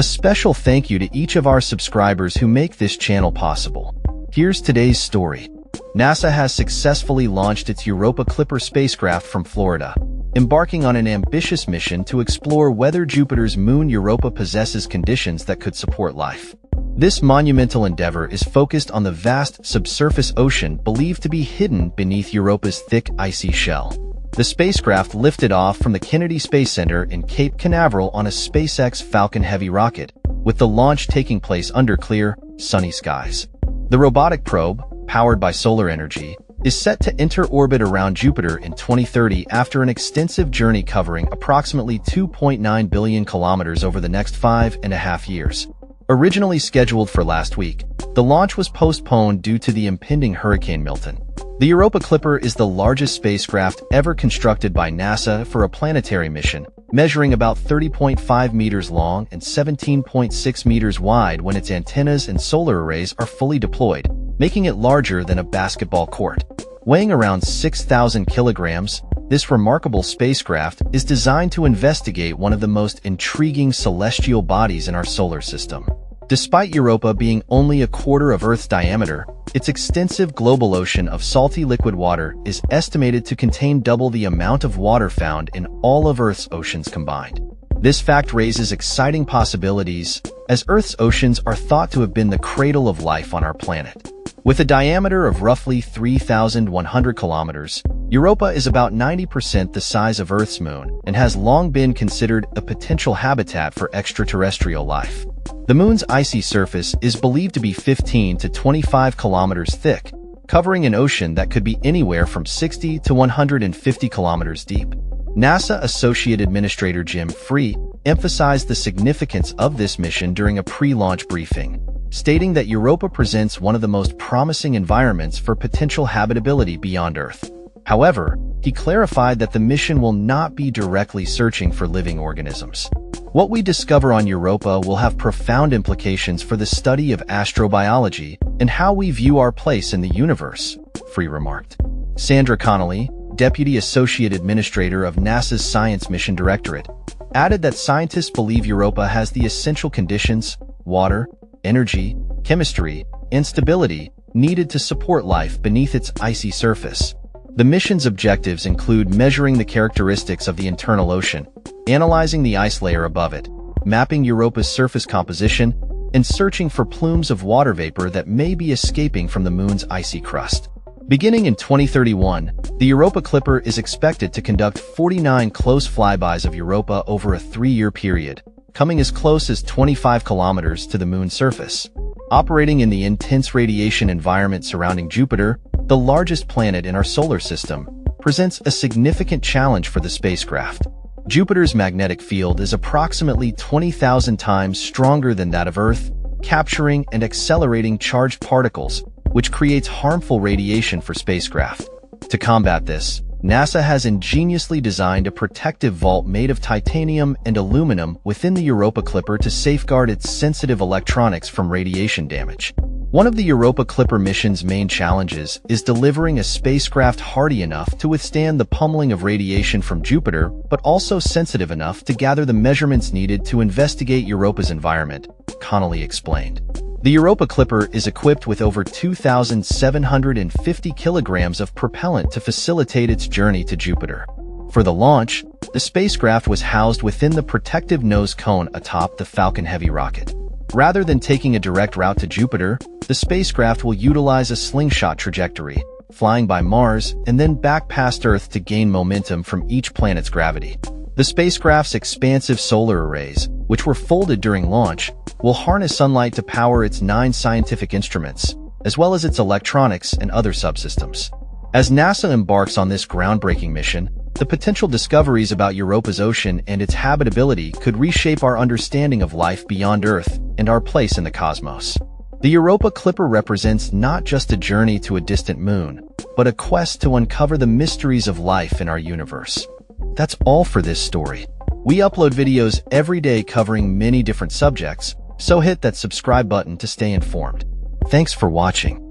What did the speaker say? A special thank you to each of our subscribers who make this channel possible. Here's today's story. NASA has successfully launched its Europa Clipper spacecraft from Florida, embarking on an ambitious mission to explore whether Jupiter's moon Europa possesses conditions that could support life. This monumental endeavor is focused on the vast subsurface ocean believed to be hidden beneath Europa's thick icy shell. The spacecraft lifted off from the Kennedy Space Center in Cape Canaveral on a SpaceX Falcon Heavy rocket, with the launch taking place under clear, sunny skies. The robotic probe, powered by solar energy, is set to enter orbit around Jupiter in 2030 after an extensive journey covering approximately 2.9 billion kilometers over the next 5.5 years. Originally scheduled for last week, the launch was postponed due to the impending Hurricane Milton. The Europa Clipper is the largest spacecraft ever constructed by NASA for a planetary mission, measuring about 30.5 meters long and 17.6 meters wide when its antennas and solar arrays are fully deployed, making it larger than a basketball court. Weighing around 6,000 kilograms, this remarkable spacecraft is designed to investigate one of the most intriguing celestial bodies in our solar system. Despite Europa being only a quarter of Earth's diameter, its extensive global ocean of salty liquid water is estimated to contain double the amount of water found in all of Earth's oceans combined. This fact raises exciting possibilities, as Earth's oceans are thought to have been the cradle of life on our planet. With a diameter of roughly 3,100 kilometers, Europa is about 90% the size of Earth's moon and has long been considered a potential habitat for extraterrestrial life. The moon's icy surface is believed to be 15 to 25 kilometers thick, covering an ocean that could be anywhere from 60 to 150 kilometers deep. NASA Associate Administrator Jim Free emphasized the significance of this mission during a pre-launch briefing, stating that Europa presents one of the most promising environments for potential habitability beyond Earth. However, he clarified that the mission will not be directly searching for living organisms. What we discover on Europa will have profound implications for the study of astrobiology and how we view our place in the universe, Free remarked. Sandra Connolly, Deputy Associate Administrator of NASA's Science Mission Directorate, added that scientists believe Europa has the essential conditions, water, energy, chemistry, and stability needed to support life beneath its icy surface. The mission's objectives include measuring the characteristics of the internal ocean, analyzing the ice layer above it, mapping Europa's surface composition, and searching for plumes of water vapor that may be escaping from the moon's icy crust. Beginning in 2031, the Europa Clipper is expected to conduct 49 close flybys of Europa over a 3-year period, coming as close as 25 kilometers to the moon's surface. Operating in the intense radiation environment surrounding Jupiter, the largest planet in our solar system, presents a significant challenge for the spacecraft. Jupiter's magnetic field is approximately 20,000 times stronger than that of Earth, capturing and accelerating charged particles, which creates harmful radiation for spacecraft. To combat this, NASA has ingeniously designed a protective vault made of titanium and aluminum within the Europa Clipper to safeguard its sensitive electronics from radiation damage. One of the Europa Clipper mission's main challenges is delivering a spacecraft hardy enough to withstand the pummeling of radiation from Jupiter, but also sensitive enough to gather the measurements needed to investigate Europa's environment, Connolly explained. The Europa Clipper is equipped with over 2,750 kilograms of propellant to facilitate its journey to Jupiter. For the launch, the spacecraft was housed within the protective nose cone atop the Falcon Heavy rocket. Rather than taking a direct route to Jupiter, the spacecraft will utilize a slingshot trajectory, flying by Mars and then back past Earth to gain momentum from each planet's gravity. The spacecraft's expansive solar arrays, which were folded during launch, will harness sunlight to power its 9 scientific instruments, as well as its electronics and other subsystems. As NASA embarks on this groundbreaking mission, the potential discoveries about Europa's ocean and its habitability could reshape our understanding of life beyond Earth and our place in the cosmos. The Europa Clipper represents not just a journey to a distant moon, but a quest to uncover the mysteries of life in our universe. That's all for this story. We upload videos every day covering many different subjects, so hit that subscribe button to stay informed. Thanks for watching.